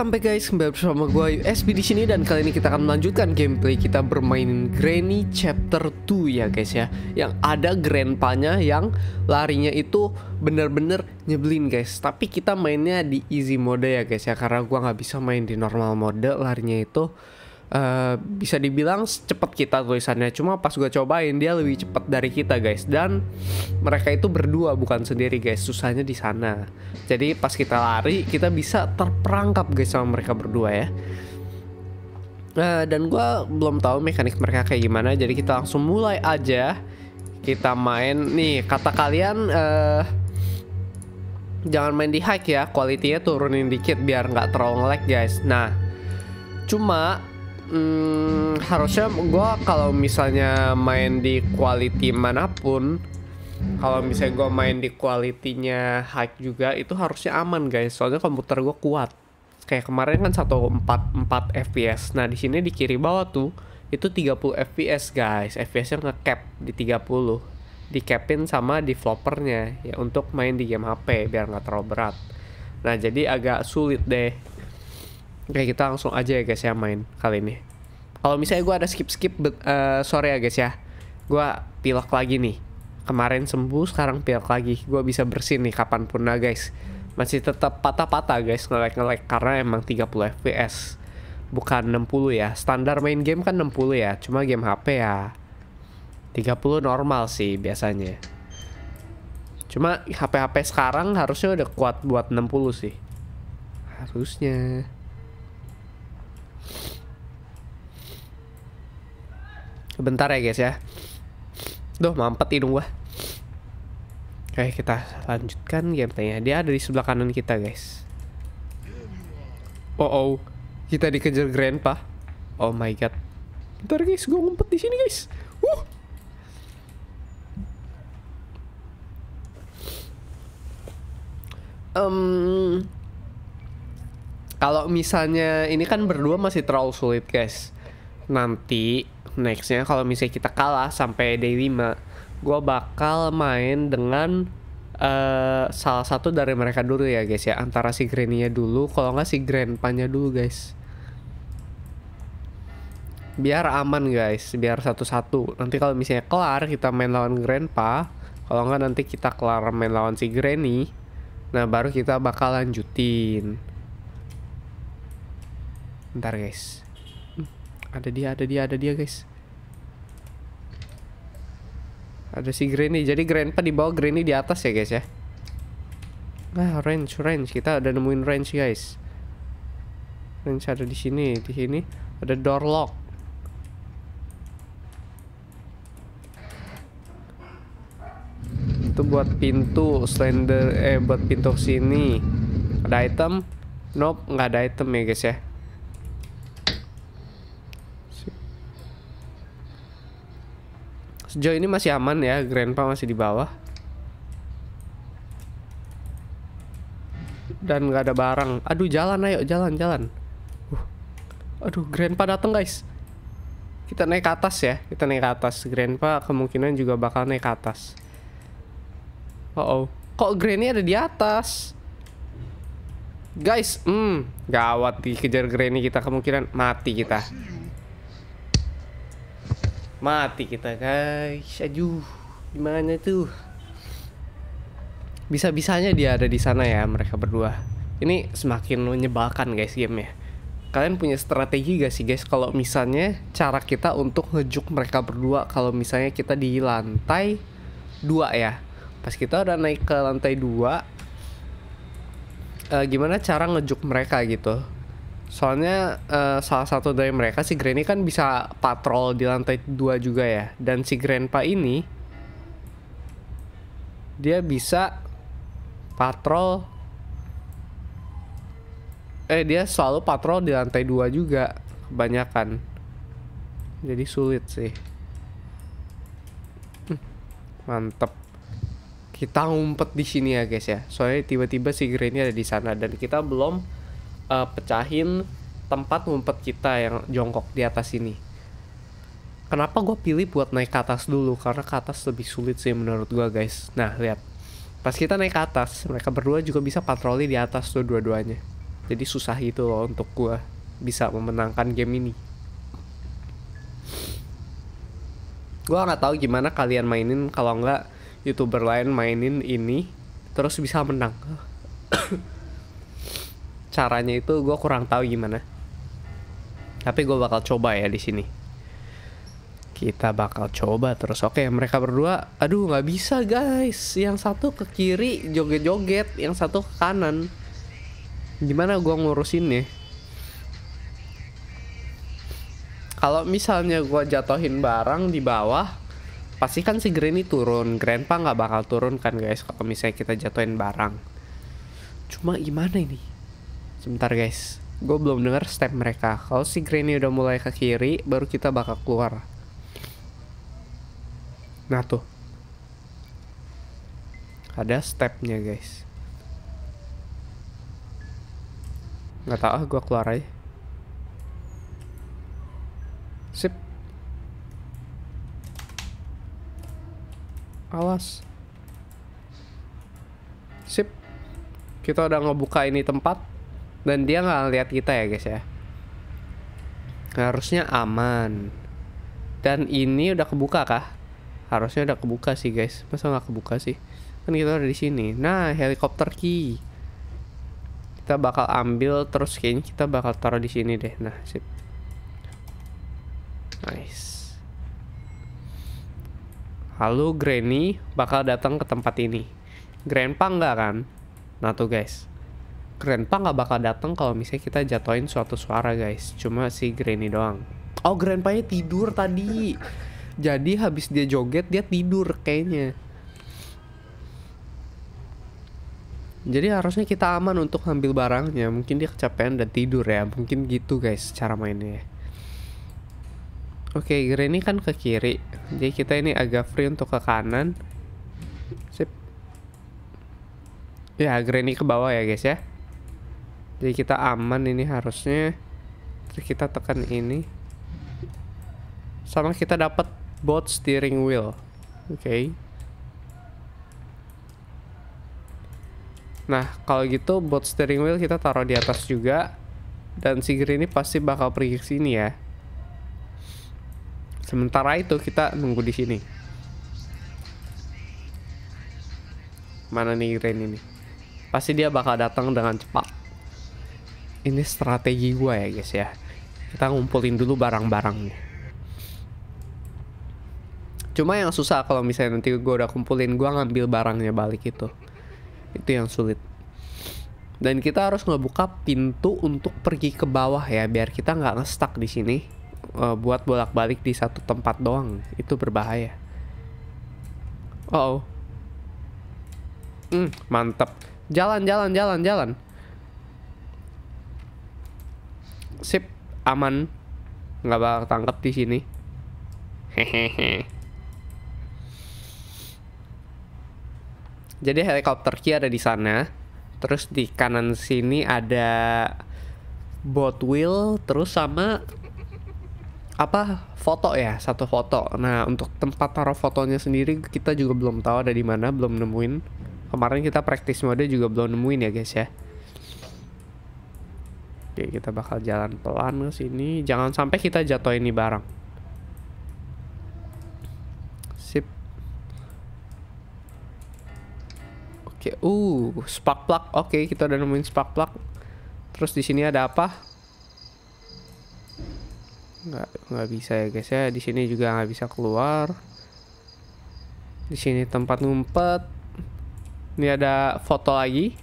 Welcome back guys, kembali bersama gue USB di sini, dan kali ini kita akan melanjutkan gameplay kita bermain Granny Chapter 2 ya guys ya. Yang ada grandpanya yang larinya itu bener-bener nyebelin guys. Tapi kita mainnya di easy mode ya guys ya, karena gue nggak bisa main di normal mode. Larinya itu bisa dibilang cepet kita tulisannya, cuma pas gue cobain dia lebih cepet dari kita guys, dan mereka itu berdua bukan sendiri guys. Susahnya di sana, jadi pas kita lari kita bisa terperangkap guys sama mereka berdua ya. Dan gue belum tahu mekanik mereka kayak gimana, jadi kita langsung mulai aja kita main nih. Kata kalian jangan main di high ya, kualitinya turunin dikit biar nggak terlalu nge-lag guys. Nah cuma harusnya gue kalau misalnya main di quality manapun, kalau misalnya gue main di quality-nya high juga, itu harusnya aman guys. Soalnya komputer gue kuat. Kayak kemarin kan 144 fps. Nah di sini di kiri bawah tuh itu 30 fps guys. FPS-nya nge-cap di 30. Di-capin sama developernya ya, untuk main di game HP biar nggak terlalu berat. Nah jadi agak sulit deh. Oke, kita langsung aja ya guys ya main kali ini. Kalau misalnya gue ada skip-skip, sorry ya guys ya, gue pilek lagi nih. Kemarin sembuh, sekarang pilek lagi. Gue bisa bersin nih kapanpun lah guys. Masih tetap patah-patah guys, nge-lag karena emang 30 fps, bukan 60 ya. Standar main game kan 60 ya, cuma game HP ya 30 normal sih biasanya. Cuma HP-HP sekarang harusnya udah kuat buat 60 sih, harusnya. Bentar ya guys ya. Duh mampet hidung gua. Oke kita lanjutkan gameplaynya. Dia ada di sebelah kanan kita guys. Oh oh, kita dikejar Grandpa. Oh my god. Bentar guys, gua ngumpet di sini guys. Kalau misalnya ini kan berdua masih terlalu sulit guys. Nanti nextnya kalau misalnya kita kalah sampai day 5, gue bakal main dengan salah satu dari mereka dulu ya guys ya. Antara si Granny-nya dulu, kalau nggak si Grandpa-nya dulu guys. Biar aman guys, biar satu-satu. Nanti kalau misalnya kelar kita main lawan Grandpa, kalau nggak nanti kita kelar main lawan si Granny. Nah baru kita bakal lanjutin. Bentar guys. Ada dia guys. Ada si Granny. Jadi Grandpa di bawah, Granny di atas ya guys ya. Nah range, kita udah nemuin range guys. Range ada di sini. Di sini ada door lock. Itu buat pintu slender, buat pintu sini. Ada item? Nope, nggak ada item ya guys ya. Sejauh ini masih aman ya, Grandpa masih di bawah. Dan gak ada barang. Aduh jalan, ayo jalan. Aduh Grandpa datang guys. Kita naik ke atas ya, kita naik ke atas. Grandpa kemungkinan juga bakal naik ke atas. Oh oh, kok Granny ada di atas? Guys, gawat, dikejar Granny kita kemungkinan mati kita. Mati kita guys. Aduh, gimana tuh? Bisa-bisanya dia ada di sana ya mereka berdua. Ini semakin menyebalkan guys game ya. Kalian punya strategi gak sih guys kalau misalnya cara kita untuk ngejuk mereka berdua kalau misalnya kita di lantai 2 ya. Pas kita udah naik ke lantai 2, gimana cara ngejuk mereka gitu. Soalnya salah satu dari mereka, si Granny kan bisa patrol di lantai 2 juga ya. Dan si Grandpa ini dia bisa patrol. Dia selalu patrol di lantai 2 juga kebanyakan. Jadi sulit sih. Mantep. Kita ngumpet di sini ya guys ya. Soalnya tiba-tiba si Granny ada di sana dan kita belum pecahin tempat ngumpet kita yang jongkok di atas ini. Kenapa gue pilih buat naik ke atas dulu? Karena ke atas lebih sulit sih menurut gue guys. Nah lihat, pas kita naik ke atas mereka berdua juga bisa patroli di atas tuh dua-duanya. Jadi susah gitu loh untuk gua bisa memenangkan game ini. Gua nggak tahu gimana kalian mainin, kalau nggak YouTuber lain mainin ini terus bisa menang. Caranya itu gua kurang tahu gimana. Tapi gua bakal coba ya di sini. Kita bakal coba terus. Oke, mereka berdua. Aduh, nggak bisa guys. Yang satu ke kiri joget-joget, yang satu ke kanan. Gimana gua ngurusinnya? Kalau misalnya gua jatohin barang di bawah, pasti kan si Granny turun. Grandpa nggak bakal turun kan guys kalau misalnya kita jatohin barang. Cuma gimana ini? Sebentar guys, gua belum dengar step mereka. Kalau si Granny udah mulai ke kiri, baru kita bakal keluar. Nah tuh, ada stepnya guys. Nggak tahu, ah gue keluar aja. Sip. Awas. Sip. Kita udah ngebuka ini tempat dan dia nggak lihat kita ya guys ya. Harusnya aman. Dan ini udah kebuka kah? Harusnya udah kebuka sih guys. Masa nggak kebuka sih? Kan kita ada di sini. Nah, helikopter key. Kita bakal ambil terus, kayaknya kita bakal taruh di sini deh. Nah, sip. Nice. Halo Granny bakal datang ke tempat ini. Grandpa nggak kan? Nah tuh guys. Grandpa nggak bakal datang kalau misalnya kita jatohin suatu suara guys. Cuma si Granny doang. Oh, Grandpanya tidur tadi. Jadi habis dia joget dia tidur kayaknya. Jadi harusnya kita aman untuk ambil barangnya. Mungkin dia kecapean dan tidur ya. Mungkin gitu guys cara mainnya. Oke, Granny kan ke kiri. Jadi kita ini agak free untuk ke kanan. Sip. Ya, Granny ke bawah ya guys ya. Jadi kita aman ini harusnya. Terus kita tekan ini. Sama kita dapat bot steering wheel. Oke. Nah, kalau gitu bot steering wheel kita taruh di atas juga. Dan si Granny pasti bakal pergi ke sini ya. Sementara itu kita nunggu di sini. Mana nih Granny nih? Pasti dia bakal datang dengan cepat. Ini strategi gua ya guys ya. Kita ngumpulin dulu barang-barangnya. Cuma yang susah kalau misalnya nanti gue udah kumpulin, gue ngambil barangnya balik itu yang sulit. Dan kita harus ngebuka pintu untuk pergi ke bawah ya, biar kita nggak nge-stuck di sini buat bolak-balik di satu tempat doang, itu berbahaya. Oh, mantep. Jalan. Sip, aman, nggak bakal tangkap di sini. Hehehe. Jadi helikopter key ada di sana. Terus di kanan sini ada bot wheel. Terus sama apa, foto ya, satu foto. Nah, untuk tempat taruh fotonya sendiri kita juga belum tahu ada di mana, belum nemuin. Kemarin kita praktis mode juga belum nemuin ya guys ya. Oke, kita bakal jalan pelan ke sini. Jangan sampai kita jatuhin ini barang. Sip. Oke, spark plug. Oke, kita udah nemuin spark plug. Terus di sini ada apa? Nggak bisa ya guys ya. Di sini juga nggak bisa keluar. Di sini tempat ngumpet. Ini ada foto lagi.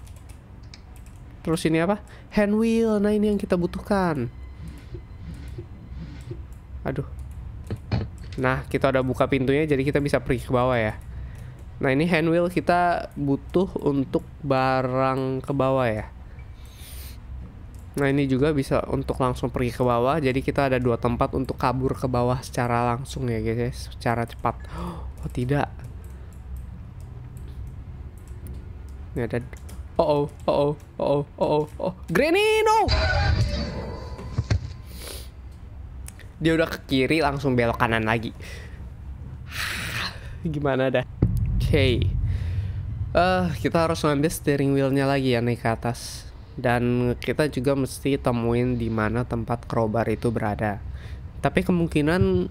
Terus ini apa? Hand wheel. Nah, ini yang kita butuhkan. Aduh. Nah, kita udah buka pintunya, jadi kita bisa pergi ke bawah ya. Nah, ini hand wheel kita butuh untuk barang ke bawah ya. Nah, ini juga bisa untuk langsung pergi ke bawah. Jadi kita ada dua tempat untuk kabur ke bawah secara langsung ya guys ya. Secara cepat. Oh tidak. Ini ada. Granny, no! Dia udah ke kiri langsung belok kanan lagi. Gimana dah? Oke, kita harus ngambil steering wheelnya lagi ya, naik ke atas. dan kita juga mesti temuin di mana tempat crowbar itu berada. Tapi kemungkinan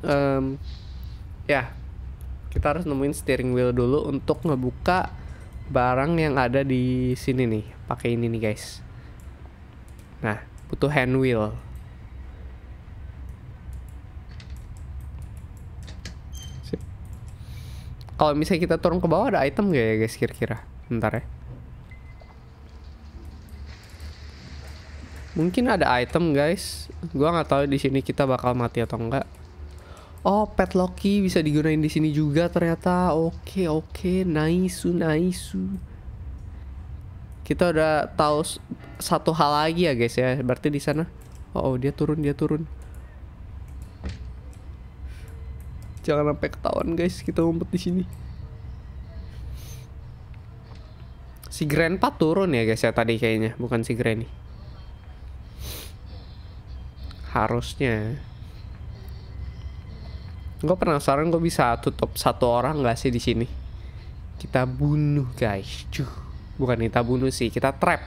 ya kita harus nemuin steering wheel dulu untuk ngebuka barang yang ada di sini nih, pakai ini nih guys. Nah, butuh hand wheel. Kalau misalnya kita turun ke bawah ada item gak ya guys kira-kira? Bentar ya. Mungkin ada item guys. Gua nggak tahu di sini kita bakal mati atau enggak. Oh, pet Loki bisa digunain di sini juga ternyata. Oke, oke, nice, nice. Kita udah tahu satu hal lagi ya guys ya. Berarti di sana. Oh, dia turun, dia turun. Jangan sampai ketahuan guys, kita ngumpet di sini. Si Grandpa turun ya guys ya tadi kayaknya, bukan si Granny. Harusnya. Gue penasaran gue bisa tutup satu orang nggak sih di sini? Kita bunuh guys, cuh. Bukan kita bunuh sih, kita trap.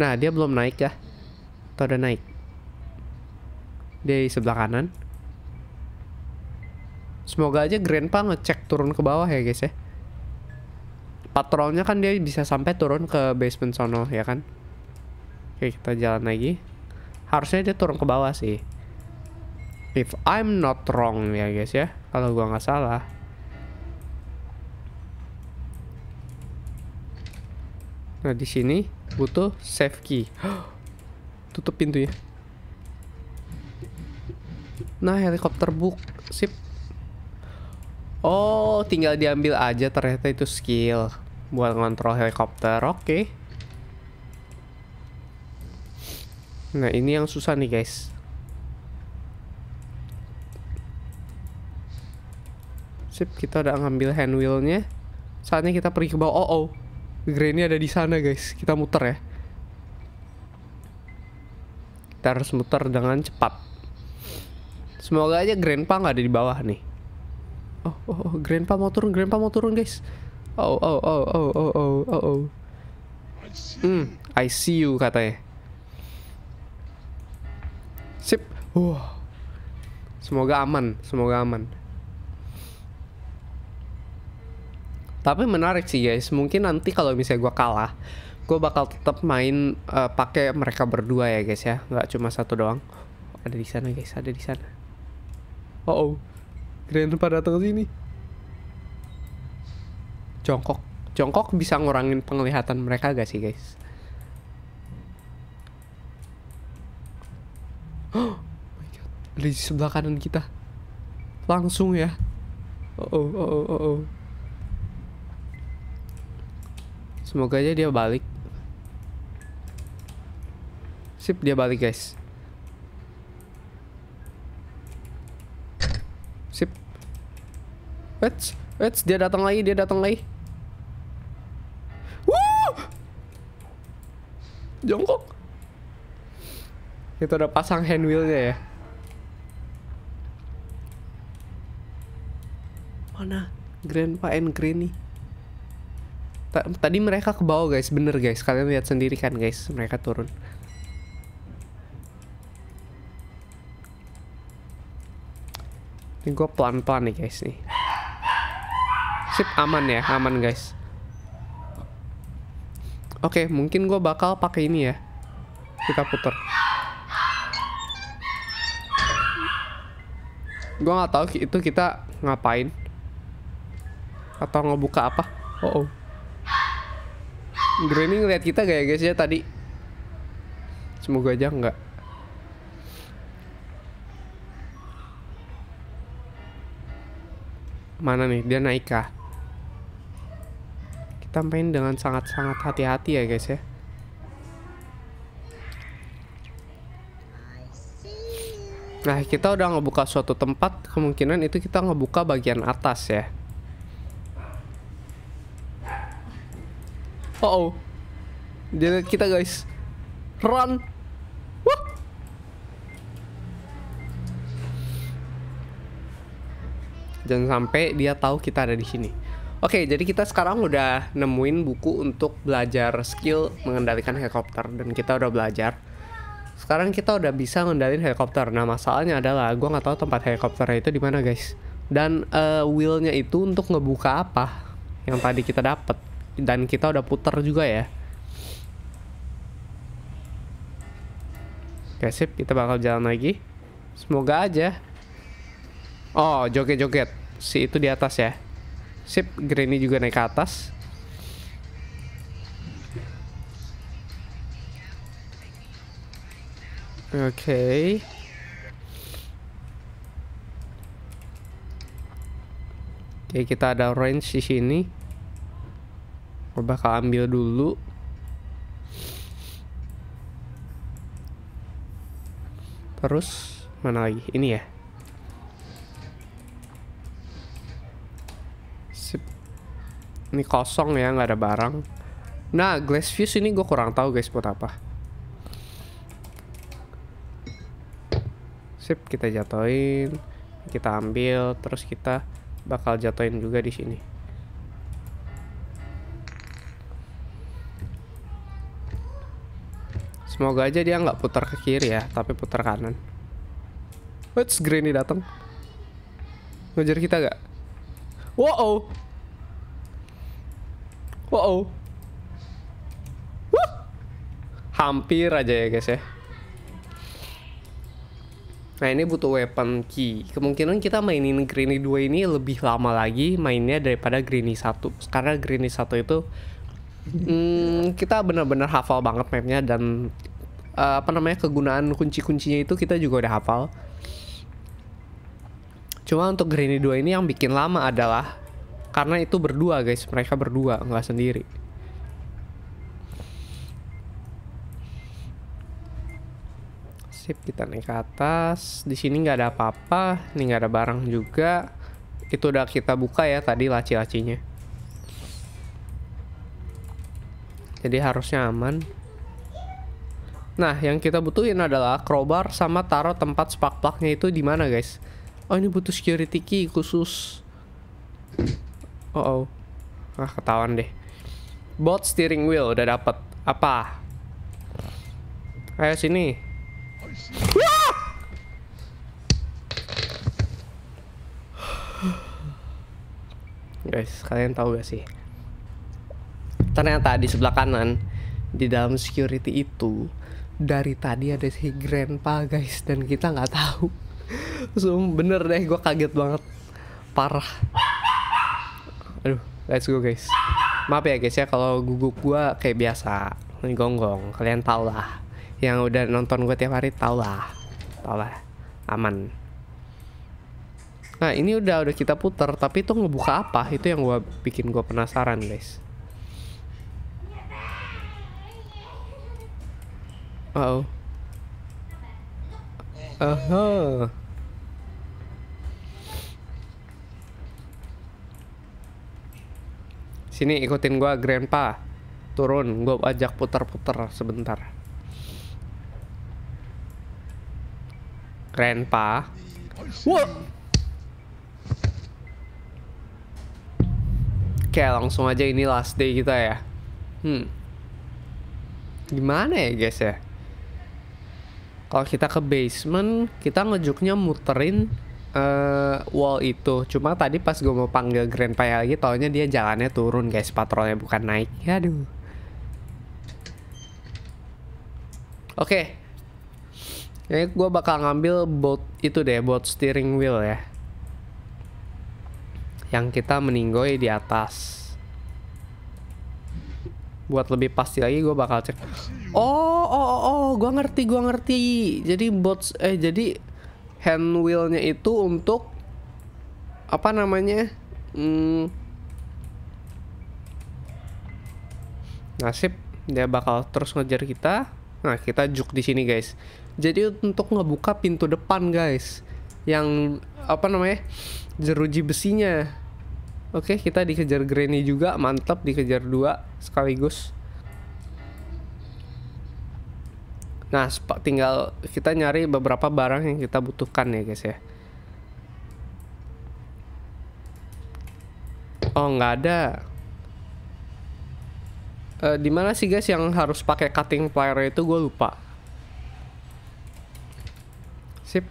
Nah dia belum naik ya, atau udah naik? Dia di sebelah kanan. Semoga aja Grandpa ngecek turun ke bawah ya guys ya. Patrolnya kan dia bisa sampai turun ke basement sono ya kan. Oke, kita jalan lagi. Harusnya dia turun ke bawah sih, if I'm not wrong ya guys ya, kalau gua nggak salah. Nah di sini butuh safe key. Tutup pintunya. Nah helikopter bug, sip. Oh, tinggal diambil aja ternyata itu skill buat ngontrol helikopter. Oke. Nah, ini yang susah nih, guys. Sip, kita udah ngambil hand wheel-nya. Saatnya kita pergi ke bawah. Oh, oh. Granny ada di sana, guys. Kita muter ya. Kita harus muter dengan cepat. Semoga aja Grandpa nggak ada di bawah nih. Oh, oh, oh, Grandpa mau turun, guys. Oh, oh, oh, oh, oh, oh, oh, oh. I see you, katanya. Sip. Wow. Semoga aman, semoga aman. Tapi menarik sih, guys. Mungkin nanti kalau misalnya gua kalah, gua bakal tetap main pakai mereka berdua ya, guys ya. Nggak cuma satu doang. Oh, ada di sana, guys. Ada di sana. Oh, oh. Grandpa datang ke sini. Jongkok. Jongkok bisa ngurangin penglihatan mereka gak sih guys? Oh my god. Di sebelah kanan kita. Langsung ya. Oh oh oh oh oh. Semoga aja dia balik. Sip, dia balik guys. Sip. Wait, dia datang lagi. Wuh! Jongkok. Kita udah pasang hand wheel-nya ya. Mana Grandpa and Granny? Tadi mereka ke bawah guys, bener guys. Kalian lihat sendiri kan guys, mereka turun. Ini gue pelan-pelan nih guys nih. Sip, aman ya, aman guys. Oke, mungkin gue bakal pakai ini ya. Kita putar. Gue nggak tahu itu kita ngapain atau ngebuka apa. Oh, oh. Granny ngeliat kita gak ya guys ya tadi? Semoga aja enggak. Mana nih, dia naik kah? Kita main dengan sangat-sangat hati-hati ya guys ya. Nah kita udah ngebuka suatu tempat, kemungkinan itu kita ngebuka bagian atas ya. Oh oh, dia lihat kita guys. Run. Jangan sampai dia tahu kita ada di sini. Oke, jadi kita sekarang udah nemuin buku untuk belajar skill mengendalikan helikopter, dan kita udah belajar. Sekarang kita udah bisa ngendalin helikopter. Nah, masalahnya adalah gue nggak tahu tempat helikopternya itu di mana, guys. Dan wheelnya itu untuk ngebuka apa yang tadi kita dapet, dan kita udah putar juga ya. Oke, sip, kita bakal jalan lagi. Semoga aja. Oh, joget-joget si itu di atas ya. Sip, Granny juga naik ke atas. Oke. Oke, kita ada range di sini. Gue bakal ambil dulu. Terus mana lagi? Ini ya. Ini kosong ya, nggak ada barang. Nah, glass fuse ini gue kurang tahu guys buat apa. Sip, kita jatoin, kita ambil, terus kita bakal jatoin juga di sini. Semoga aja dia nggak putar ke kiri ya, tapi putar kanan. What's Granny datang? Ngejar kita gak? Wow. Wow. Wah. Hampir aja ya guys ya. Nah, ini butuh weapon key. Kemungkinan kita mainin Granny 2 ini lebih lama lagi mainnya daripada Granny 1. Karena Granny 1 itu kita benar-benar hafal banget mapnya, dan apa namanya, kegunaan kunci-kuncinya itu kita juga udah hafal. Cuma untuk Granny 2 ini yang bikin lama adalah karena itu berdua guys, mereka berdua, nggak sendiri. Sip, kita naik ke atas. Di sini nggak ada apa-apa, ini nggak ada barang juga. Itu udah kita buka ya tadi laci-lacinya. Jadi harusnya aman. Nah, yang kita butuhin adalah crowbar sama taruh tempat spark-plugnya itu di mana guys. Oh, ini butuh security key khusus. Oh, ah, ketahuan deh. Bot steering wheel udah dapet. Apa? Ayo sini. Wah! Guys, kalian tahu gak sih? Ternyata di sebelah kanan, di dalam security itu, dari tadi ada si Grandpa guys, dan kita nggak tahu. So, bener deh, gue kaget banget, parah. Aduh, let's go guys. Maaf ya guys ya kalau guguk gua kayak biasa, ngonggong. Kalian tau lah, yang udah nonton gue tiap hari tau lah, aman. Nah, ini udah kita putar, tapi itu ngebuka apa? Itu yang bikin gua penasaran guys. Uh oh. Uh-huh. Sini ikutin gua, Grandpa. Turun, gua ajak putar-putar sebentar. Grandpa. Wah. Oke, langsung aja, ini last day kita ya. Gimana ya guys ya? Kalau kita ke basement, kita ngejuknya muterin wall itu. Cuma tadi pas gue mau panggil Grandpa lagi, taunya dia jalannya turun guys, patrolnya bukan naik. Aduh. Oke. Jadi gue bakal ngambil bot itu deh, bot steering wheel ya, yang kita meninggoy di atas. Buat lebih pasti lagi gue bakal cek. Oh, gue ngerti. Jadi jadi hand wheelnya itu untuk apa namanya? Nasib dia bakal terus ngejar kita. Nah, kita juk di sini guys. Jadi untuk ngebuka pintu depan guys, yang apa namanya, jeruji besinya. Oke, kita dikejar Granny juga, mantap, dikejar dua sekaligus. Nah, tinggal kita nyari beberapa barang yang kita butuhkan ya guys ya. Oh, nggak ada. Dimana sih guys yang harus pakai cutting plier itu, gue lupa. Sip.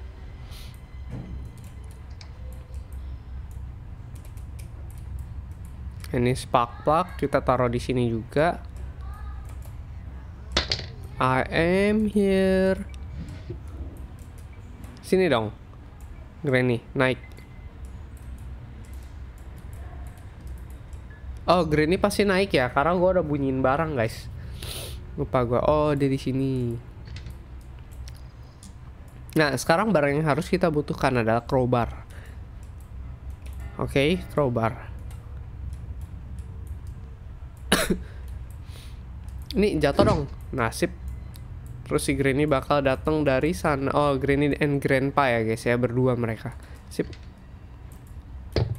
Ini spark plug kita taruh di sini juga. I am here. Sini dong, Granny, naik. Oh, Granny pasti naik ya, karena gue udah bunyiin barang guys. Lupa gue. Oh, dia di sini. Nah, sekarang barang yang harus kita butuhkan adalah crowbar. Oke, crowbar. Ini jatuh dong, nasib. Terus si Granny bakal datang dari sana. Oh, Granny and Grandpa ya guys ya, berdua mereka. Sip.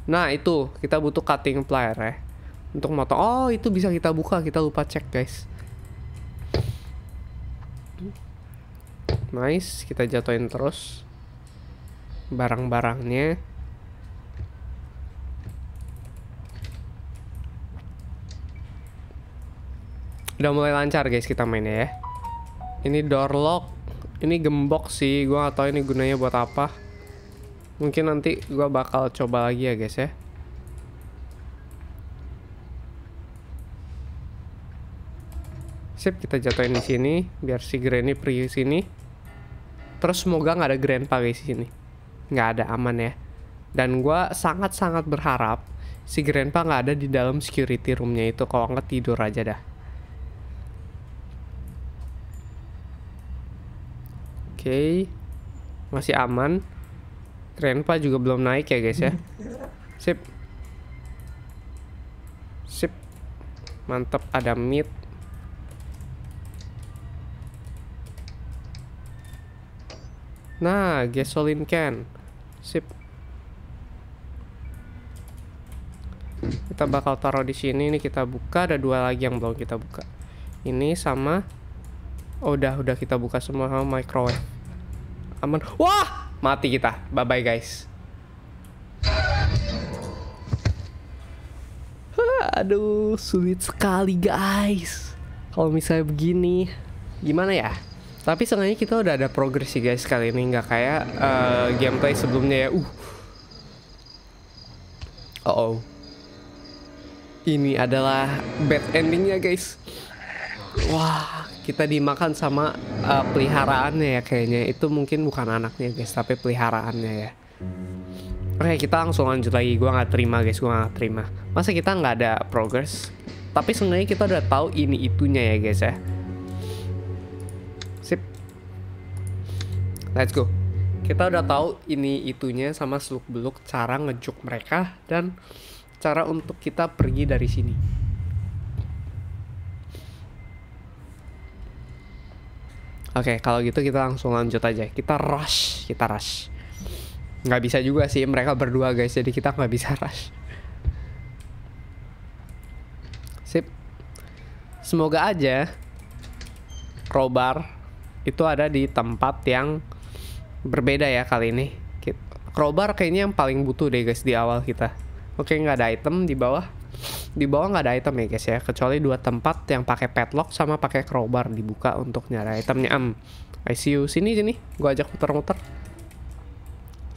Nah, itu kita butuh cutting plier ya. Untuk motong, oh itu bisa kita buka, kita lupa cek guys. Nice, kita jatuhin terus barang-barangnya. Udah mulai lancar guys kita mainnya ya. Ini door lock, ini gembok sih, gue gak tau ini gunanya buat apa. Mungkin nanti gue bakal coba lagi ya guys ya. Sip, kita jatuhin di sini biar si Granny pergi sini. Terus semoga nggak ada Grandpa guys di sini. Nggak ada, aman ya. Dan gue sangat-sangat berharap si Grandpa nggak ada di dalam security roomnya itu. Kalau nggak, tidur aja dah. Oke, masih aman. Grandpa juga belum naik ya guys ya. Sip. Sip. Mantap, ada meat. Nah, gasoline can. Sip. Kita bakal taruh di sini. Ini kita buka, ada dua lagi yang belum kita buka. Ini sama, oh, udah kita buka semua. Microwave. Aman. Wah, mati kita. Bye bye guys. Aduh, sulit sekali guys. Kalau misalnya begini, gimana ya? Tapi seenggaknya kita udah ada progres sih guys kali ini, nggak kayak gameplay sebelumnya ya. Oh, ini adalah bad endingnya guys. Wah, kita dimakan sama peliharaannya ya kayaknya. Itu mungkin bukan anaknya guys, tapi peliharaannya ya. Oke, kita langsung lanjut lagi. Gua nggak terima guys, gua nggak terima. Masa kita nggak ada progres? Tapi seenggaknya kita udah tahu ini itunya ya guys ya. Let's go. Kita udah tahu ini itunya sama seluk beluk cara ngejuk mereka dan cara untuk kita pergi dari sini. Oke, kalau gitu kita langsung lanjut aja. Kita rush. Nggak bisa juga sih mereka berdua guys, jadi kita nggak bisa rush. Sip. Semoga aja crowbar itu ada di tempat yang berbeda ya kali ini. Crowbar kayaknya yang paling butuh deh guys di awal kita. Oke, nggak ada item di bawah. Di bawah nggak ada item ya guys ya, kecuali dua tempat yang pakai padlock sama pakai crowbar dibuka untuk nyari itemnya. I see you. Sini, gua ajak muter-muter.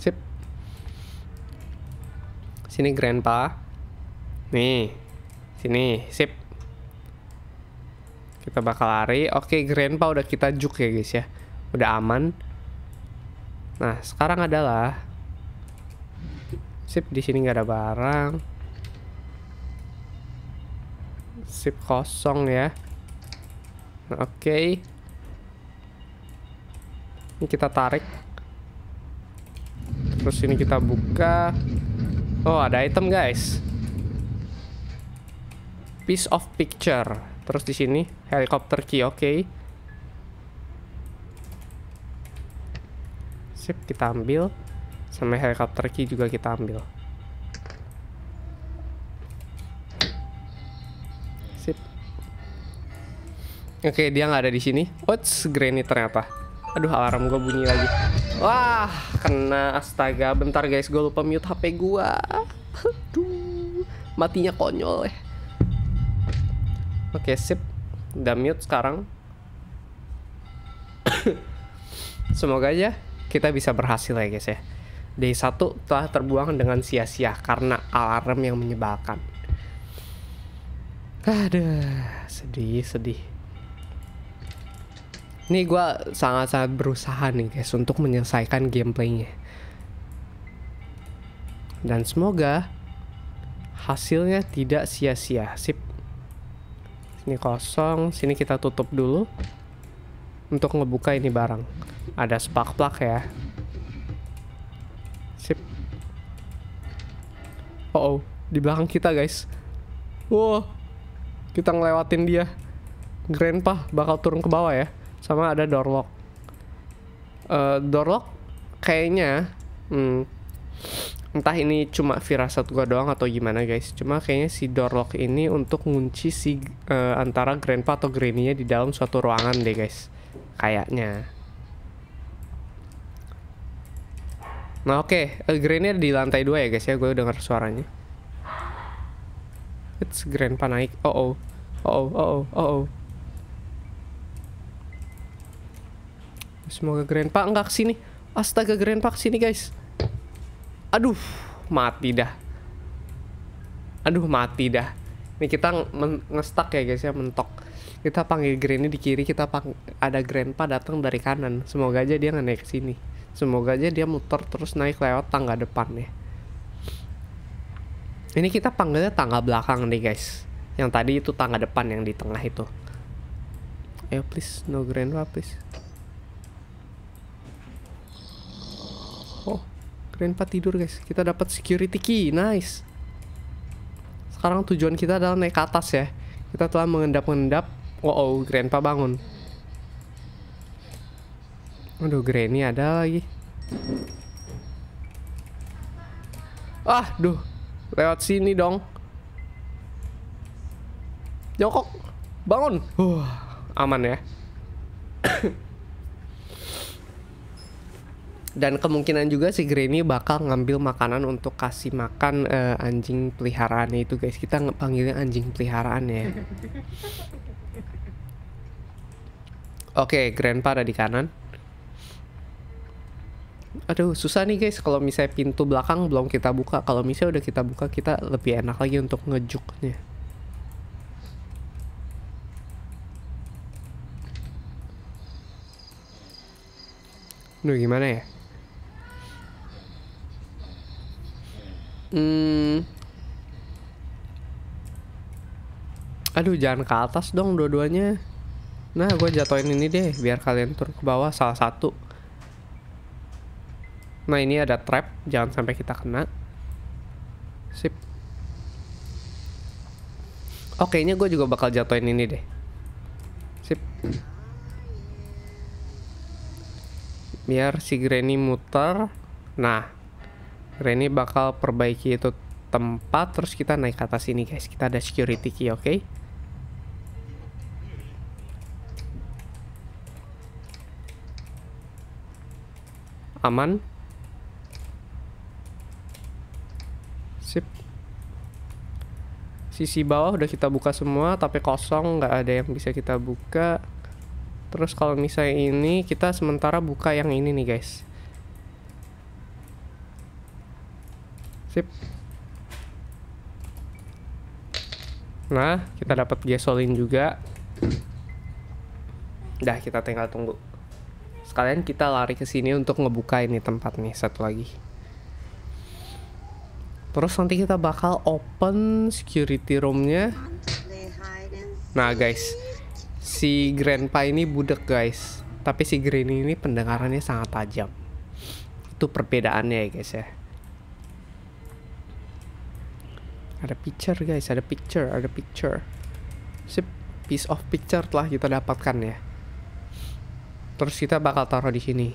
Sip. Sini Grandpa. Nih. Sini, sip. Kita bakal lari. Oke, Grandpa udah kita juk ya guys ya. Udah aman. Nah, sekarang adalah, sip, di sini nggak ada barang. Sip, kosong ya. Nah, oke. Ini kita tarik. Terus ini kita buka. Oh, ada item guys. Piece of picture. Terus di sini helikopter key, oke. Sip, kita ambil. Sama helikopter key juga kita ambil. Sip. Oke, dia nggak ada di sini. What's Granny ternyata. Aduh, alarm gue bunyi lagi. Wah, kena, astaga. Bentar guys, gue lupa mute HP gue. Aduh. Matinya konyol ya. Oke, sip. Udah mute sekarang. Semoga aja kita bisa berhasil ya guys ya. Day 1 telah terbuang dengan sia-sia karena alarm yang menyebalkan. Aduh, sedih. Ini gue sangat-sangat berusaha nih guys untuk menyelesaikan gameplaynya. Dan semoga hasilnya tidak sia-sia. Sip. Sini kosong, sini kita tutup dulu untuk ngebuka ini barang. Ada spark plug ya. Sip. Oh, di belakang kita guys. Wow. Kita ngelewatin dia. Grandpa bakal turun ke bawah ya. Sama ada door lock. Door lock kayaknya entah ini cuma firasat gua doang atau gimana guys. Cuma kayaknya si door lock ini untuk ngunci si antara Grandpa atau Granny-nya di dalam suatu ruangan deh guys. Kayaknya. Nah oke, Granny ada di lantai 2 ya guys ya. Gue dengar suaranya. It's Grandpa naik. Oh. Semoga Grandpa enggak kesini. Astaga, Grandpa kesini guys. Aduh, mati dah. Ini kita ngestak ya guys ya, mentok. Kita panggil Granny di kiri, ada Grandpa datang dari kanan. Semoga aja dia nggak naik kesini. Semoga aja dia muter terus naik lewat tangga depan ya. Ini kita panggilnya tangga belakang nih guys. Yang tadi itu tangga depan yang di tengah itu. Ayo please, no Grandpa please. Oh, Grandpa tidur guys. Kita dapat security key, nice. Sekarang tujuan kita adalah naik ke atas ya. Kita telah mengendap-endap. Oh, Grandpa bangun. Aduh, Granny ada lagi. Ah, duh. Lewat sini dong. Jongkok. Bangun. Aman ya. Dan kemungkinan juga si Granny bakal ngambil makanan untuk kasih makan anjing peliharaannya itu guys. Kita panggilnya anjing peliharaan ya. Oke, Grandpa ada di kanan. Aduh, susah nih guys kalau misalnya pintu belakang belum kita buka. Kalau misalnya udah kita buka, kita lebih enak lagi untuk ngejuknya. Duh, gimana ya? Aduh, jangan ke atas dong dua-duanya. Nah, gue jatoin ini deh biar kalian turun ke bawah salah satu. Nah, ini ada trap, jangan sampai kita kena. Sip. Oh, kayaknya gue juga bakal jatuhin ini deh. Sip. Biar si Granny muter. Nah, Granny bakal perbaiki itu tempat. Terus kita naik ke atas ini guys. Kita ada security key, oke? Aman. Sip. Sisi bawah udah kita buka semua, tapi kosong, nggak ada yang bisa kita buka. Terus kalau misalnya ini, kita sementara buka yang ini nih guys. Sip. Nah, kita dapat gasolin juga. Dah, kita tinggal tunggu. Sekalian kita lari ke sini untuk ngebuka ini tempat nih satu lagi. Terus nanti kita bakal open security roomnya. Nah guys, si Grandpa ini budek guys. Tapi si Granny ini pendengarannya sangat tajam. Itu perbedaannya ya guys ya. Ada picture guys, ada picture. Sip, piece of picture telah kita dapatkan ya. Terus kita bakal taruh di sini.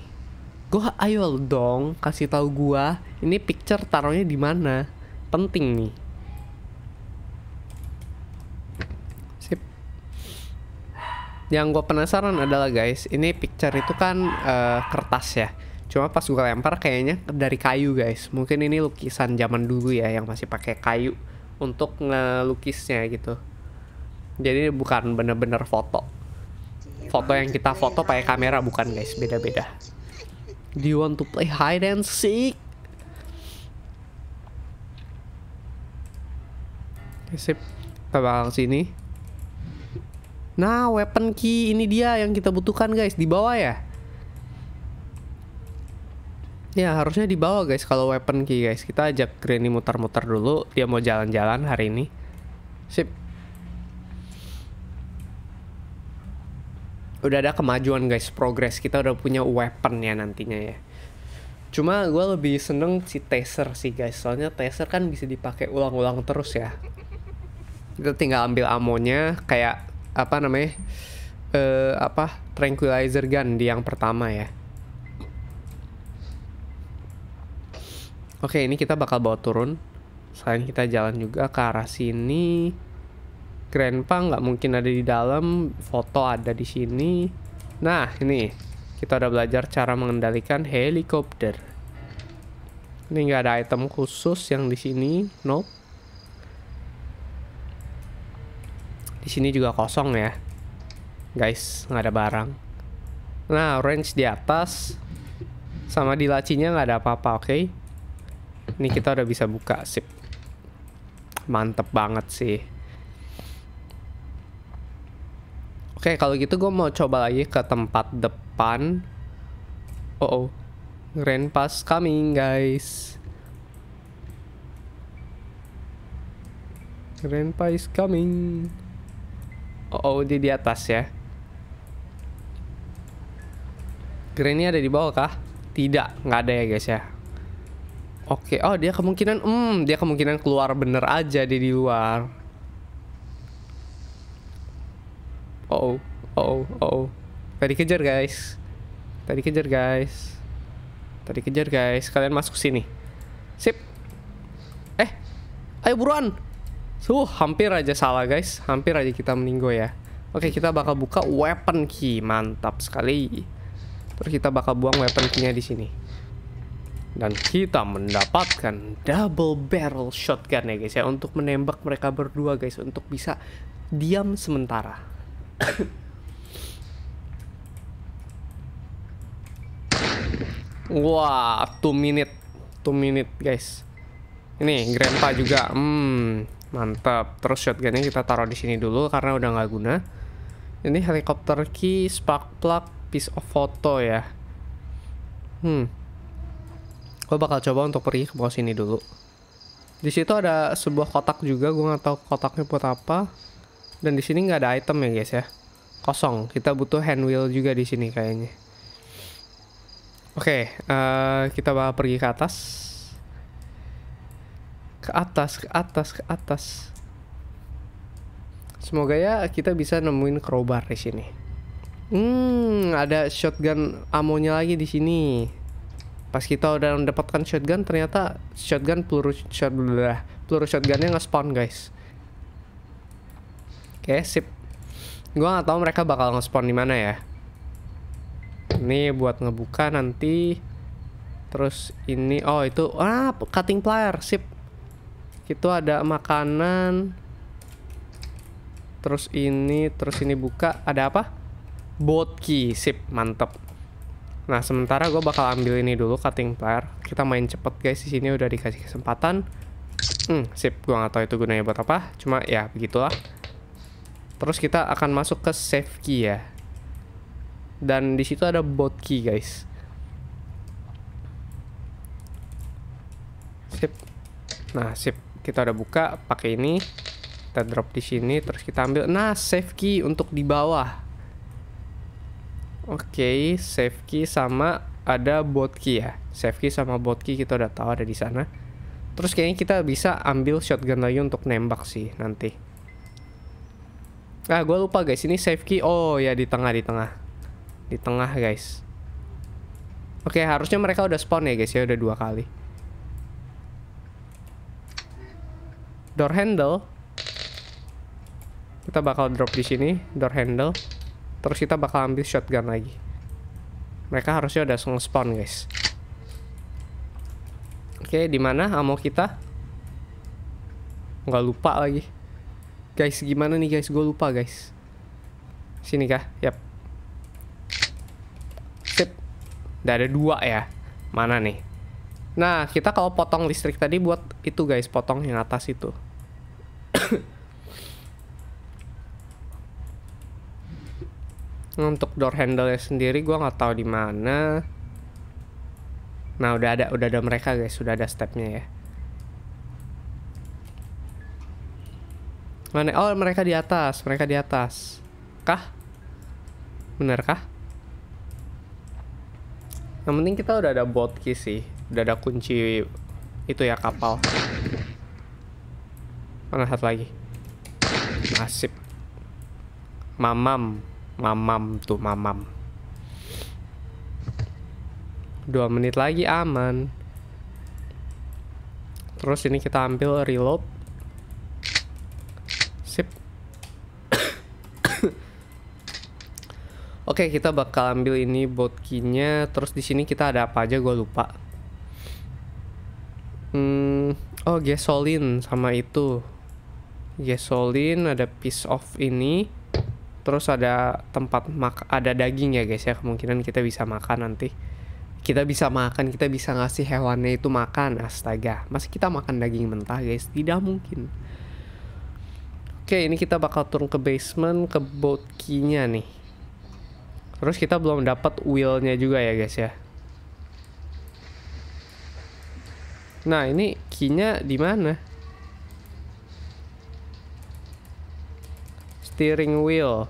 Gua, ayo dong kasih tahu gua ini picture taruhnya di mana, penting nih. Sip. Yang gua penasaran adalah guys, ini picture itu kan kertas ya. Cuma pas gua lempar kayaknya dari kayu guys. Mungkin ini lukisan zaman dulu ya yang masih pakai kayu untuk ngelukisnya gitu. Jadi bukan bener-bener foto yang kita foto pakai kamera, bukan guys, beda-beda. Do you want to play hide and seek? Sip, kita bakal sini. Nah, weapon key ini dia yang kita butuhkan guys, di bawah ya. Ya, harusnya di bawah guys kalau weapon key guys. Kita ajak Granny muter-muter dulu, dia mau jalan-jalan hari ini. Sip. Udah ada kemajuan guys, progress. Kita udah punya weapon ya nantinya ya. Cuma gue lebih seneng si taser sih guys, soalnya taser kan bisa dipakai ulang-ulang terus ya. Kita tinggal ambil amonya kayak apa namanya, tranquilizer gun di yang pertama ya. Oke, ini kita bakal bawa turun. Selain kita jalan juga ke arah sini. Grandpa nggak mungkin ada di dalam, foto ada di sini. Nah, ini kita udah belajar cara mengendalikan helikopter. Ini nggak ada item khusus yang di sini, nope. Di sini juga kosong ya, guys, nggak ada barang. Nah, range di atas sama di lacinya nggak ada apa-apa, oke? Okay? Ini kita udah bisa buka, sip. Mantep banget sih. Oke, kalau gitu gue mau coba lagi ke tempat depan. Oh, Grandpa's coming guys. Grandpa is coming. Oh, dia di atas ya. Granny ada di bawah kah? Tidak, nggak ada ya guys ya. Oke, oh dia kemungkinan, dia kemungkinan keluar bener aja, dia di luar. Oh. Tadi kejar guys. Kalian masuk sini. Sip. Ayo buruan. Hampir aja salah guys. Hampir aja kita meninggo ya. Oke, kita bakal buka weapon key. Mantap sekali. Terus kita bakal buang weapon key-nya di sini. Dan kita mendapatkan double barrel shotgun ya guys ya, untuk menembak mereka berdua guys, untuk bisa diam sementara. Wah, 2 menit guys. Ini Grandpa juga, mantap. Terus shotgunnya kita taruh di sini dulu karena udah nggak guna. Ini helikopter key, spark plug, piece of photo ya. Gue bakal coba untuk pergi ke bawah sini dulu. Di situ ada sebuah kotak juga, gue nggak tahu kotaknya buat apa. Dan di sini nggak ada item ya guys ya, kosong. Kita butuh hand wheel juga di sini kayaknya. Oke, kita bakal pergi ke atas, ke atas. Semoga ya kita bisa nemuin crowbar di sini. Ada shotgun amonya lagi di sini. Pas kita udah mendapatkan shotgun, ternyata peluru shotgunnya nge-spawn guys. Oke, sip. Gua gak tahu mereka bakal nge-spawn di mana ya. Ini buat ngebuka nanti. Terus ini, oh itu, cutting plier, sip. Itu ada makanan. Terus ini buka, ada apa? Boat key, sip, mantep. Nah, sementara gue bakal ambil ini dulu, cutting plier. Kita main cepet guys, di sini udah dikasih kesempatan. Sip, gua gak tahu itu gunanya buat apa. Cuma ya begitulah. Terus kita akan masuk ke save key ya. Dan di situ ada bot key guys. Sip. Nah, sip. Kita udah buka pakai ini. Kita drop di sini terus kita ambil. Nah, save key untuk di bawah. Oke, save key sama ada bot key ya. Save key sama bot key kita udah tahu ada di sana. Terus kayaknya kita bisa ambil shotgun lagi untuk nembak sih nanti. Nah, gue lupa guys, ini save key. Oh ya, di tengah guys. Oke, harusnya mereka udah spawn ya guys ya, udah 2 kali. Door handle. Kita bakal drop di sini door handle. Terus kita bakal ambil shotgun lagi. Mereka harusnya udah spawn guys. Oke, di mana ammo kita? Nggak lupa lagi. Guys, gimana nih guys? Gue lupa guys. Sini kah? Yap. Sip. Udah ada 2 ya. Mana nih? Nah, kita kalau potong listrik tadi buat itu guys, potong yang atas itu. Untuk door handle-nya sendiri gue nggak tahu di mana. Nah, udah ada mereka guys, sudah ada stepnya ya. Mana? Oh, mereka di atas. Kah? Bener kah? Yang penting kita udah ada botkey sih, udah ada kunci itu ya kapal. Mana satu lagi? Asip. Mamam tuh mamam. 2 menit lagi aman. Terus ini kita ambil reload. Sip. Oke, kita bakal ambil ini botkinya. Terus di sini kita ada apa aja? Gue lupa. Oh, gasolin sama itu. Gasolin ada piece of ini. Terus ada tempat ada daging ya guys ya, kemungkinan kita bisa makan nanti. Kita bisa makan, kita bisa ngasih hewannya itu makan. Astaga, masih kita makan daging mentah guys? Tidak mungkin. Oke, ini kita bakal turun ke basement, ke botkey-nya nih. Terus kita belum dapat wheel-nya juga ya guys ya. Nah, ini key-nya di mana? Steering wheel,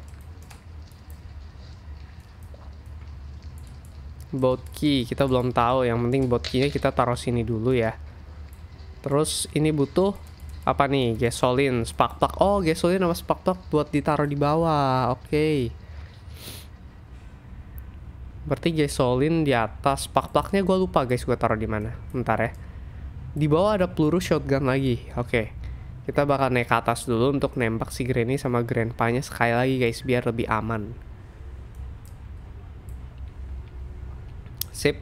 botkey kita belum tahu. Yang penting botkeynya kita taruh sini dulu ya. Terus ini butuh apa nih? Gasolin, spark plug. Oh, gasolin sama spark plug buat ditaruh di bawah. Oke. Berarti gasolin di atas. Spark plug-nya gue lupa guys, gue taruh di mana. Bentar ya. Di bawah ada peluru shotgun lagi. Oke. Kita bakal naik ke atas dulu untuk nembak si Granny sama Grandpa-nya sekali lagi guys, biar lebih aman. Sip.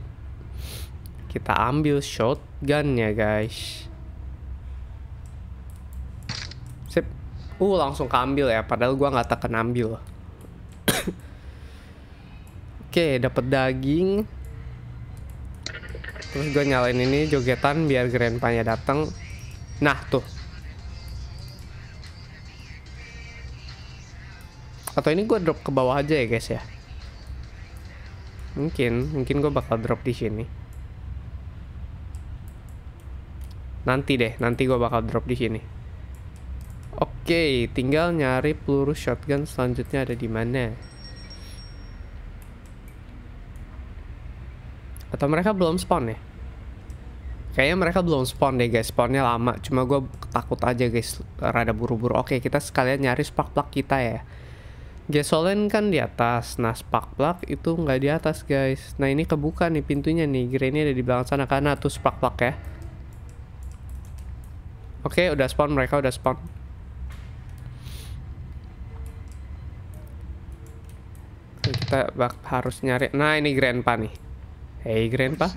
Kita ambil shotgun-nya guys. Sip. Langsung keambil ya, padahal gua nggak tekan ambil. Oke, dapet daging. Terus gua nyalain ini jogetan biar Grandpa-nya datang. Nah, tuh. Atau ini gue drop ke bawah aja ya guys ya. Mungkin gue bakal drop di sini. Nanti deh, nanti gue bakal drop di sini. Oke, tinggal nyari peluru shotgun selanjutnya ada di mana. Atau mereka belum spawn ya? Kayaknya mereka belum spawn deh guys, spawnnya lama. Cuma gue takut aja guys, rada buru-buru. Oke, kita sekalian nyari spark plug kita ya. Gasolin kan di atas. Nah, spark plug itu nggak di atas guys. Nah, ini kebuka nih pintunya nih. Granny ada di belakang sana karena tuh spark plug ya. Oke, udah spawn, mereka udah spawn. Kita harus nyari. Nah, ini Grandpa nih. Hey Grandpa.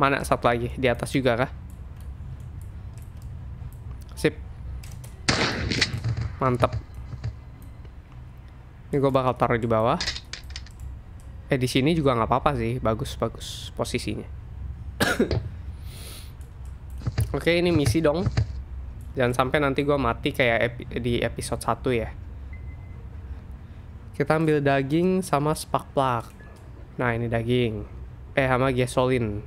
Mana satu lagi? Di atas juga kah? Sip. Mantap. Ini gue bakal taruh di bawah. Di sini juga nggak apa-apa sih, bagus posisinya. Oke, ini misi dong. Jangan sampai nanti gue mati kayak di episode 1 ya. Kita ambil daging sama spark plug. Nah, ini daging. Sama gasolin.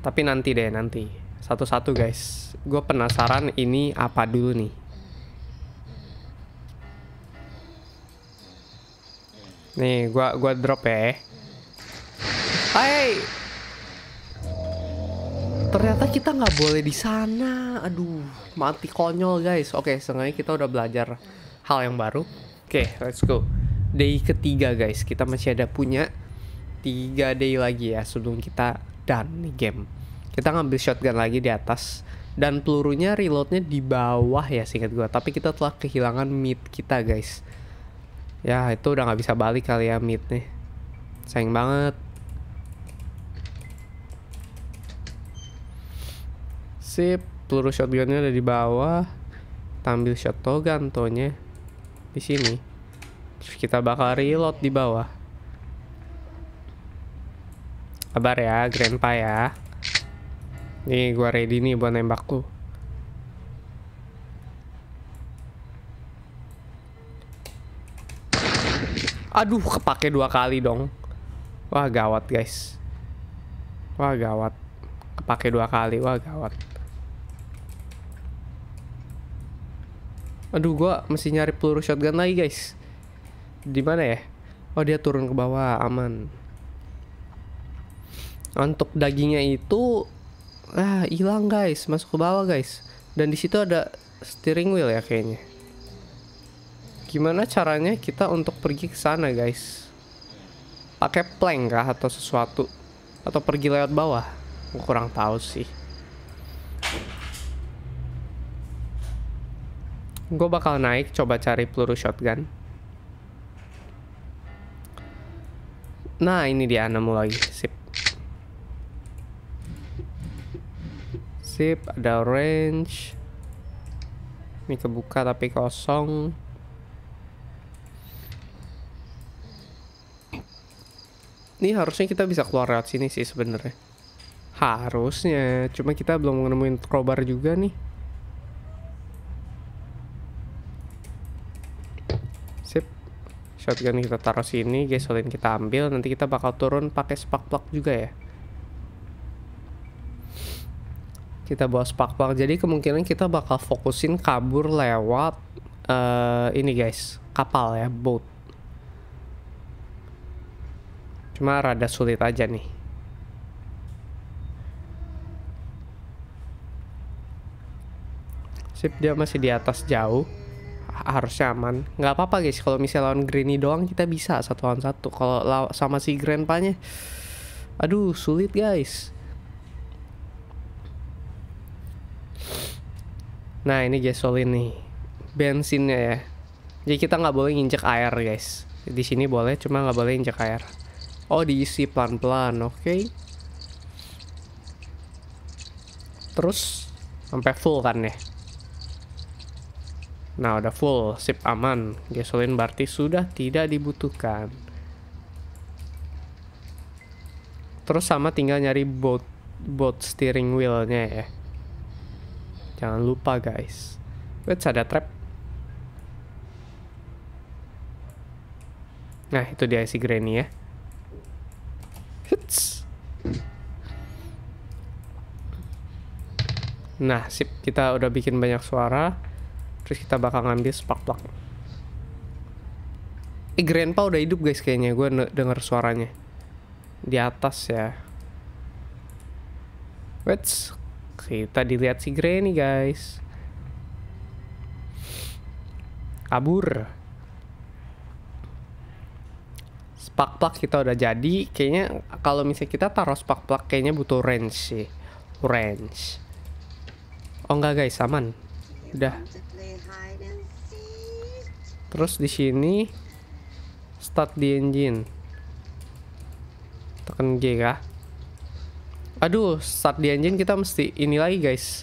Tapi nanti deh, nanti. Satu-satu guys. Gue penasaran ini apa dulu nih. Nih, gua drop ya. Hai. Ternyata kita nggak boleh di sana. Aduh, mati konyol guys. Oke, seenggaknya kita udah belajar hal yang baru. Oke, let's go. Day ketiga guys. Kita masih ada punya 3 day lagi ya sebelum kita done nih game. Kita ngambil shotgun lagi di atas dan pelurunya reloadnya di bawah ya seingat gua. Tapi kita telah kehilangan mid kita guys. Ya, itu udah nggak bisa balik kali ya mid nih. Sayang banget. sip, peluru shotgunnya ada di bawah, tampil shotgun tonya di sini. Kita bakal reload di bawah. Kabar ya, Grandpa ya. Nih gua ready nih buat nembak lu. Aduh, kepake 2 kali dong. Wah gawat guys. Wah gawat. Kepake 2 kali, wah gawat. Aduh, gua mesti nyari peluru shotgun lagi guys. Di mana ya? Oh, dia turun ke bawah, aman. Untuk dagingnya itu hilang guys, masuk ke bawah guys. Dan di situ ada steering wheel ya kayaknya. Gimana caranya kita untuk pergi ke sana guys? Pakai plank kah atau sesuatu? Atau pergi lewat bawah? Kurang tahu sih. Gue bakal naik, coba cari peluru shotgun. Nah, ini dia, nemu lagi. Sip. Sip, ada orange. Ini kebuka tapi kosong. Ini harusnya kita bisa keluar lewat sini sih sebenarnya. Harusnya, cuma kita belum nemuin crowbar juga nih. Shotgun kita taruh sini, gasolin kita ambil, nanti kita bakal turun pakai spark plug juga ya. Kita bawa spark plug, jadi kemungkinan kita bakal fokusin kabur lewat ini guys, kapal ya, boat. Cuma rada sulit aja nih. Sip, dia masih di atas jauh. Harusnya aman, nggak apa-apa guys. Kalau misalnya lawan Granny doang kita bisa 1 lawan 1. Kalau sama si Grandpa-nya, aduh sulit guys. Nah ini gasolin nih, bensinnya ya. Jadi kita nggak boleh nginjek air guys. Di sini boleh, cuma nggak boleh injek air. Oh diisi pelan-pelan, oke. Terus sampai full kan ya. Nah udah full, sip aman. Gasolin berarti sudah tidak dibutuhkan. Terus sama tinggal nyari boat steering wheelnya ya. Jangan lupa guys. Wait, ada trap. Nah itu dia si Granny ya. Hits. Nah sip, kita udah bikin banyak suara. Terus kita bakal ngambil spark plug. Grandpa udah hidup guys kayaknya. Gue denger suaranya. Di atas ya. Wait. Kita dilihat si Granny guys. Kabur. Spark plug kita udah jadi. Kayaknya kalau misalnya kita taruh spark plug kayaknya butuh wrench sih. Wrench. Oh enggak guys, aman. Udah. Terus di sini start the engine. Tekan G kah? Aduh, start the engine kita mesti ini lagi, guys.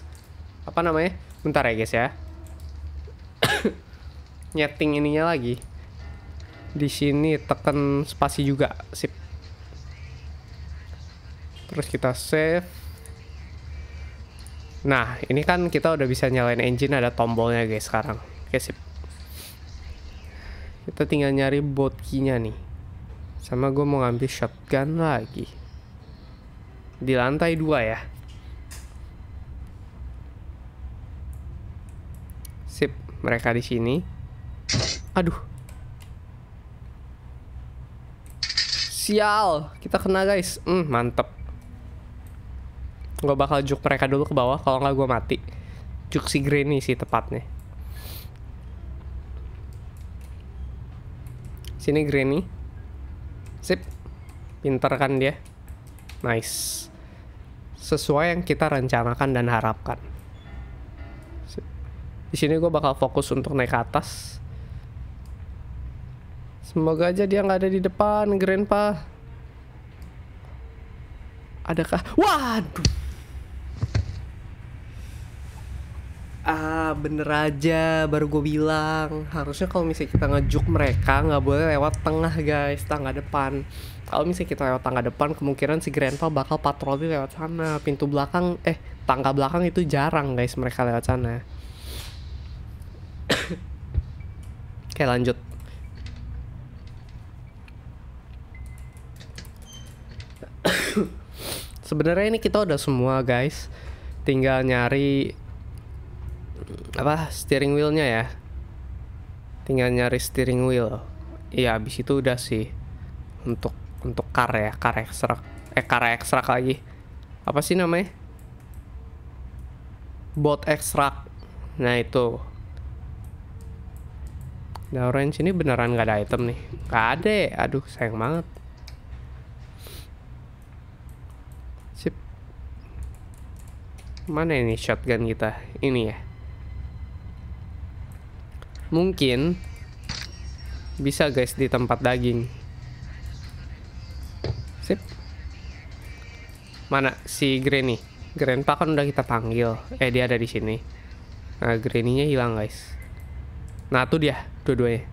Apa namanya? Bentar ya, guys ya. Nyeting ininya lagi. Di sini tekan spasi juga, sip. Terus kita save. Nah, ini kan kita udah bisa nyalain engine, ada tombolnya guys sekarang. Oke, sip. Kita tinggal nyari boat key-nya nih. Sama gue mau ngambil shotgun lagi. Di lantai 2 ya. Sip, mereka di sini. Aduh. Sial, kita kena guys. Mantep. Gue bakal juk mereka dulu ke bawah, kalau nggak gue mati. Juk si Granny sih tepatnya. Sini Granny. Sip. Pinter kan dia. Nice. Sesuai yang kita rencanakan dan harapkan. Sip. Di sini gue bakal fokus untuk naik ke atas. Semoga aja dia nggak ada di depan, Grandpa. Adakah? Waduh. Ah, bener aja, baru gue bilang. Harusnya kalau misalnya kita ngejuk mereka nggak boleh lewat tengah guys, tangga depan. Kalau misalnya kita lewat tangga depan, kemungkinan si Grandpa bakal patroli lewat sana. Pintu belakang, tangga belakang itu jarang guys mereka lewat sana. Oke, lanjut. Sebenarnya ini kita udah semua guys, tinggal nyari steering wheelnya ya, steering wheel. Iya, abis itu udah sih untuk car ya, car ekstrak lagi. Apa sih namanya? Bot ekstrak. Nah itu. Nah orange ini beneran gak ada item nih. Gak ada. Aduh sayang banget. Sip. Mana ini shotgun kita? Ini ya. Mungkin bisa guys di tempat daging. Sip. Mana si Granny? Grandpa kan udah kita panggil. Dia ada di sini. Nah, Granny-nya hilang guys. Nah, tuh dia, dua-duanya.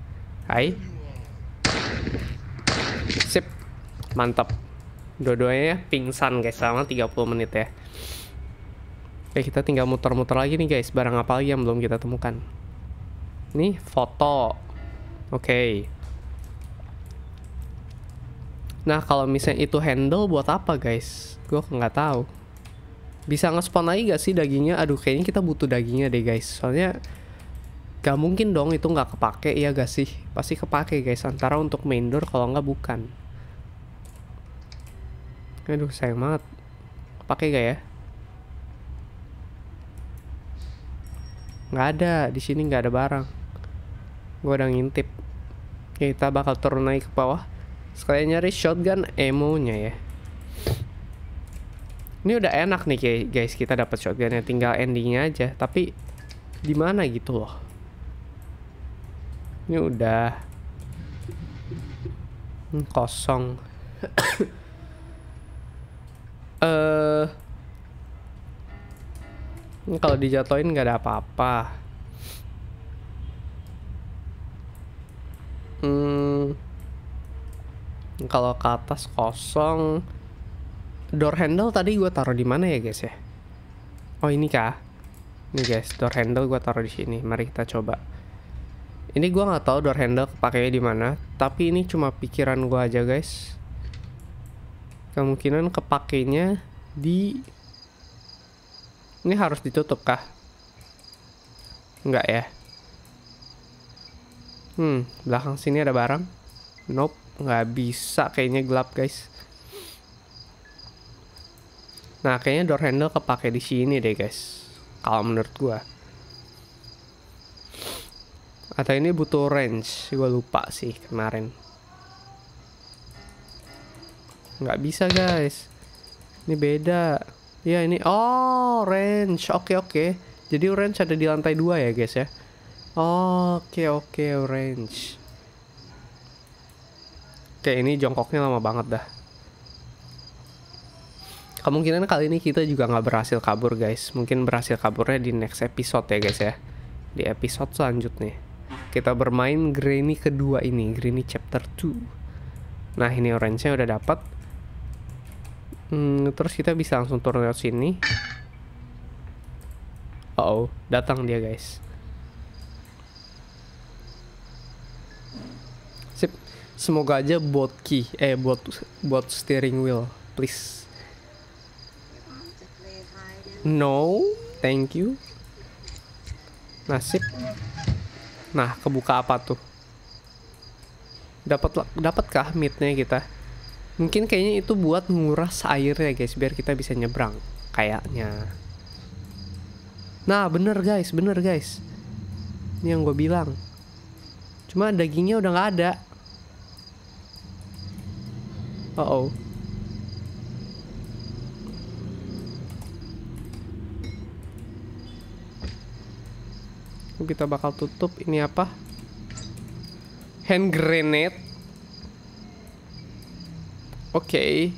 Hai. Sip. Mantap. Dua-duanya pingsan guys selama 30 menit ya. Kita tinggal muter-muter lagi nih guys. Barang apa lagi yang belum kita temukan? Nih foto. Oke. Nah kalau misalnya itu handle buat apa guys? Gue nggak tahu. Bisa nge-spawn lagi gak sih dagingnya? Aduh kayaknya kita butuh dagingnya deh guys. Soalnya gak mungkin dong itu nggak kepake ya gak sih? Pasti kepake guys. Antara untuk main door kalau nggak bukan. Aduh sayang banget. Kepake gak ya? Nggak ada. Di sini nggak ada barang. Gue udah ngintip. Kita bakal turun naik ke bawah sekalian nyari shotgun ammo-nya ya. Ini udah enak nih guys, kita dapat shotgunnya, tinggal endingnya aja. Tapi di mana gitu loh. Ini udah kosong. Kalau dijatuhin nggak ada apa-apa. Kalau ke atas kosong. Door handle tadi gue taruh di mana ya guys ya? Oh ini kah? Ini guys, door handle gue taruh di sini. Mari kita coba. Ini gue nggak tahu door handle pakainya di mana. Tapi ini cuma pikiran gue aja guys. Kemungkinan kepakainya di. Ini harus ditutup kah? Enggak ya? Belakang sini ada barang? Nope. Nggak bisa, kayaknya gelap guys. Nah kayaknya door handle kepake di sini deh guys, kalau menurut gua. Atau ini butuh wrench, gua lupa sih kemarin. Nggak bisa guys, ini beda. Ya ini, oh wrench, oke. Jadi wrench ada di lantai 2 ya guys ya. Oke, wrench. Kayak ini jongkoknya lama banget dah. Kemungkinan kali ini kita juga nggak berhasil kabur guys. Mungkin berhasil kaburnya di next episode ya guys ya. Di episode selanjutnya kita bermain Granny kedua ini, Granny Chapter 2. Nah ini orange-nya udah dapat. Terus kita bisa langsung turun lewat sini. Oh, datang dia guys. Sip. Semoga aja buat steering wheel, please. No, thank you. Nasib. Nah, kebuka apa tuh? Dapatkah meatnya kita? Mungkin kayaknya itu buat nguras airnya guys, biar kita bisa nyebrang. Kayaknya. Nah, bener guys. Ini yang gue bilang. Cuma dagingnya udah nggak ada. Kita bakal tutup. Ini apa? Hand grenade. Oke.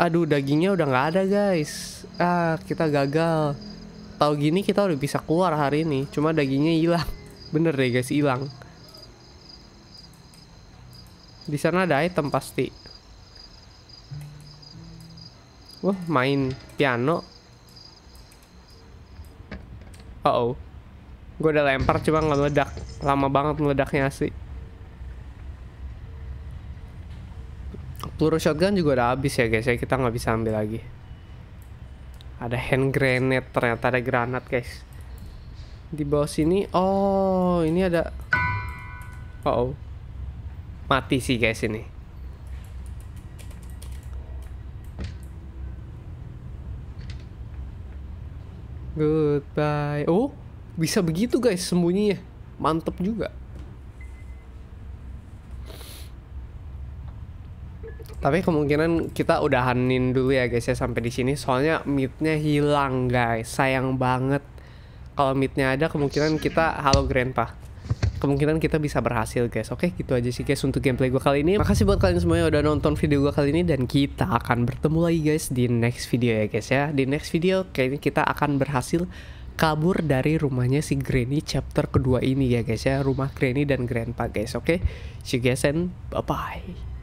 Aduh dagingnya udah nggak ada guys. Kita gagal. tahu gini kita udah bisa keluar hari ini. Cuma dagingnya hilang. Bener deh guys, hilang. Di sana ada item pasti. Wah, main piano. Uh oh. Gue udah lempar cuma nggak meledak. Lama banget meledaknya sih. Peluru shotgun juga udah habis ya guys ya. Kita nggak bisa ambil lagi. Ada hand grenade, ternyata ada granat guys. Di bawah sini, oh ini ada. Uh oh. Mati sih guys ini. Goodbye. Oh, bisa begitu guys sembunyinya. Mantep juga. Tapi kemungkinan kita udahanin dulu ya guys ya sampai di sini. Soalnya meatnya hilang guys. Sayang banget. Kalau meatnya ada kemungkinan kita halo Grandpa. Kemungkinan kita bisa berhasil guys. Oke, gitu aja sih guys untuk gameplay gue kali ini. Makasih buat kalian semuanya yang udah nonton video gue kali ini. Dan kita akan bertemu lagi guys di next video ya guys ya. Di next video kayaknya kita akan berhasil kabur dari rumahnya si Granny chapter kedua ini ya guys ya. Rumah Granny dan Grandpa guys. Oke, see you guys and bye-bye.